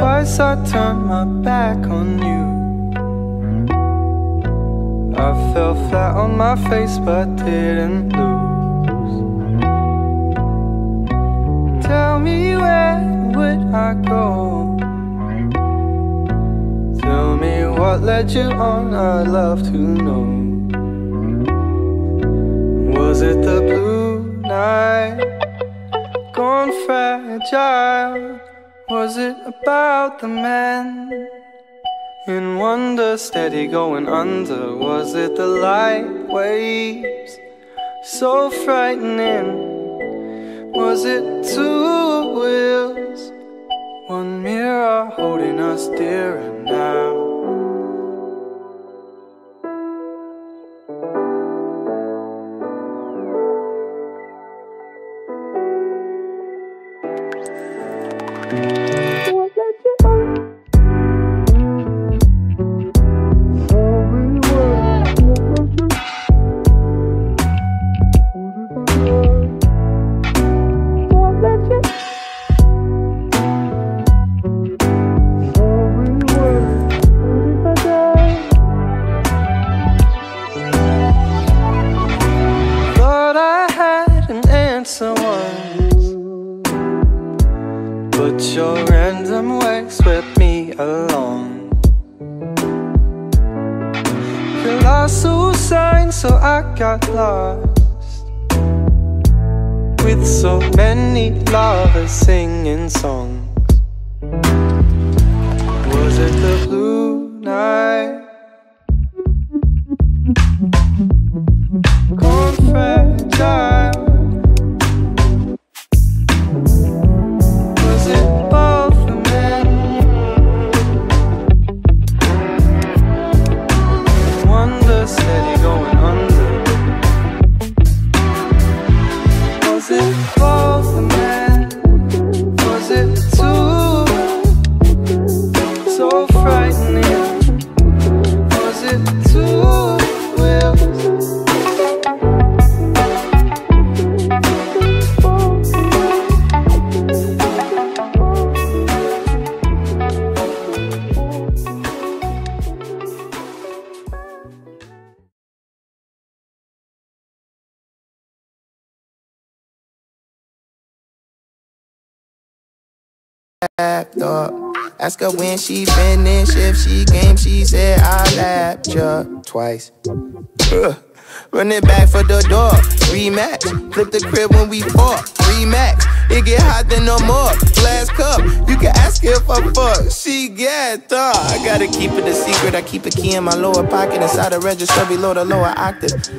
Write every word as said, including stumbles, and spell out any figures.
twice I turned my back on you. I fell flat on my face but didn't lose. Tell me where would I go? Tell me what led you on, I'd love to know. Was it the blue night? Gone fragile. Was it about the men in wonder, steady going under? Was it the light waves, so frightening? Was it two wheels, one mirror holding us dearer now? Ask her when she finished, if she came, she said I lapped ya twice. Ugh. Run it back for the door, rematch. Flip the crib when we fought, rematch. It get hot then no more, glass cup. You can ask her if I fuck, she get up. I gotta keep it a secret, I keep a key in my lower pocket. Inside the register below the lower octave.